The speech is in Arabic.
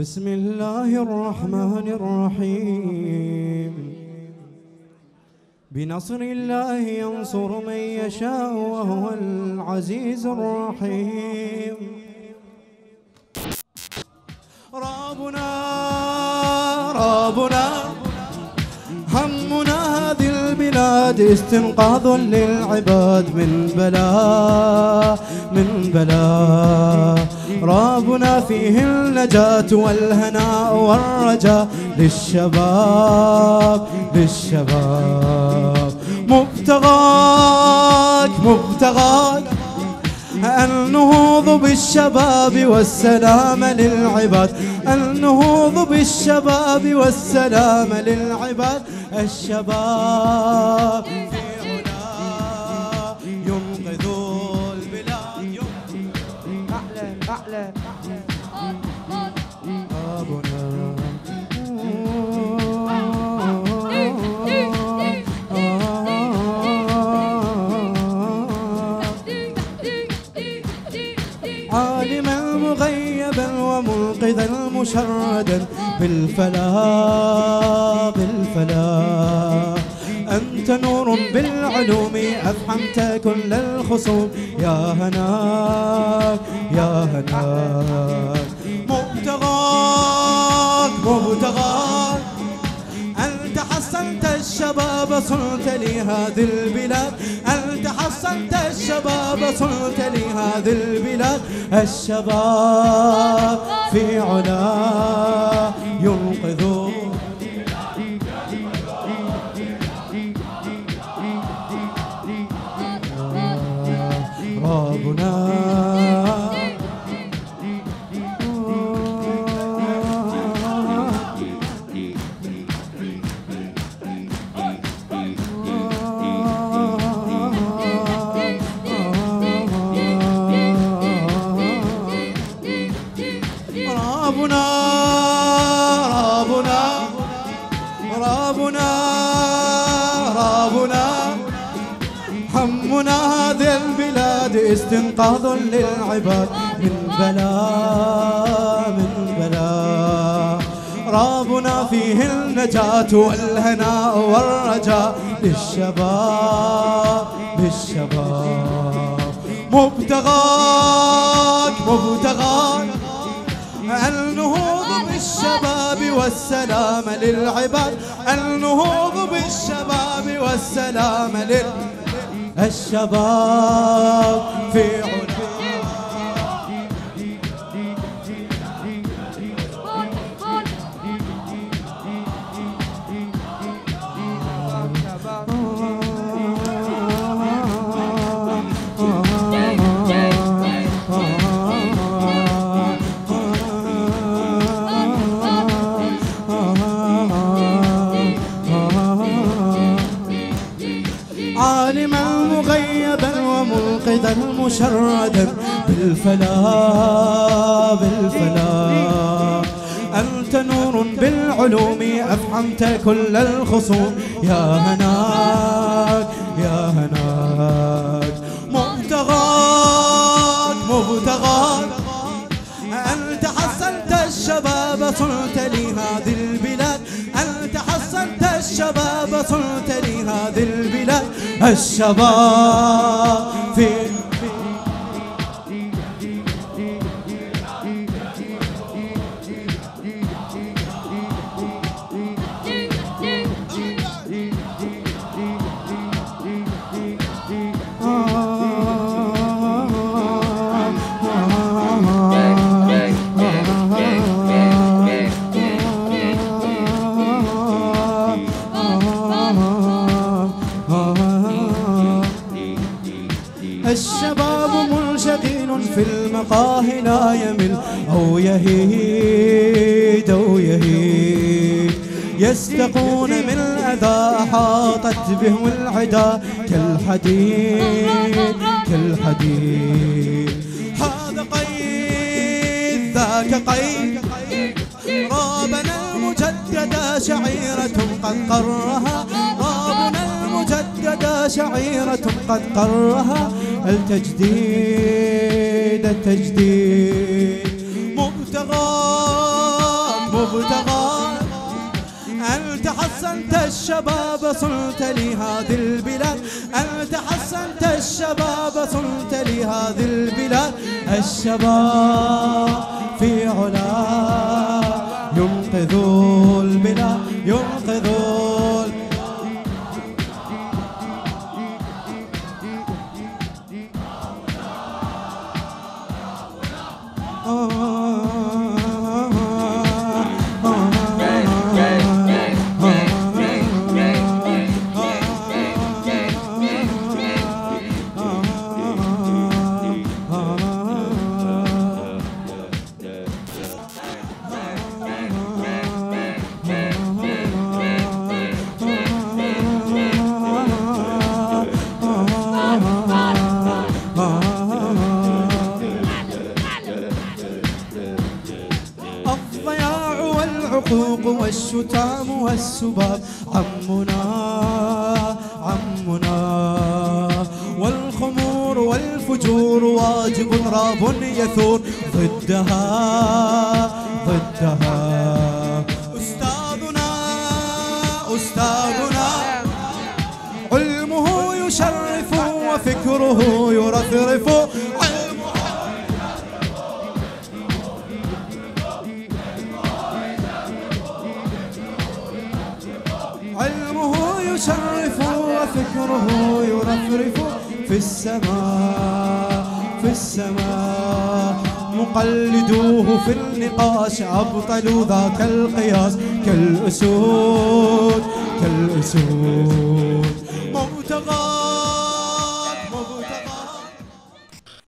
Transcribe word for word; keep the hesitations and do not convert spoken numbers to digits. بسم الله الرحمن الرحيم بنصر الله ينصر من يشاء وهو العزيز الرحيم ربنا ربنا همنا هذه البلاد استنقاذ للعباد من بلاء من بلاء ربنا فيه النجاة والهناء والرجاء للشباب للشباب مبتغاك مبتغاك النهوض بالشباب والسلام للعباد النهوض بالشباب والسلام للعباد الشباب أعلى أبونا عالما مغيبا ومنقذا مشردا بالفلاح بالفلاح أنت نور بالعلوم أفحمت كل الخصوم يا هناك يا هناك مبتغاك مبتغاك أنت حصنت الشباب صلت لهذه البلاد أنت حصنت الشباب صلت لهذه البلاد الشباب في علا ينقذون ربنا ربنا ربنا ربنا همنا هذه البلاد استنقاذ للعباد من بلاء من بلاء ربنا فيه النجاة والهناء والرجاء للشباب للشباب مبتغاك مبتغاك النهوض بالشباب والسلام للعباد النهوض بالشباب والسلام للشباب في علا عالما مغيبا ومنقذا مشردا بالفلاح بالفلاح أنت نور بالعلوم أفحمت كل الخصوم يا هناك يا هناك مبتغاك مبتغاك أنت حصنت الشباب صلت لهذه البلاد أنت حصنت الشباب صلت لهذه البلاد الشباب في الشباب منشغل في المقاهي لا يمل أو يهيد أو يهيد يستقون من الأذى أحاطت بهم العدا كالحديد كالحديد هذا قيد ذاك قيد رابنا المجددة شعيرة قد قرها مجددة شعيرة قد قرها التجديد التجديد مبتغاك وابتغى أنت حسنت الشباب صنت لهذه البلاد، أنت حسنت الشباب صنت لهذه البلاد. الشباب في علا ينقذوا البلاد، ينقذوا البلاد. والشتام والسباب عمنا عمنا، والخمور والفجور واجب راب يثور ضدها ضدها. أستاذنا أستاذنا علمه يشرف وفكره يرثرف، وفكره يرفرف في السماء في السماء. مقلدوه في النقاش أبطلوا ذاك القياس كالأسود كالأسود. مبتغى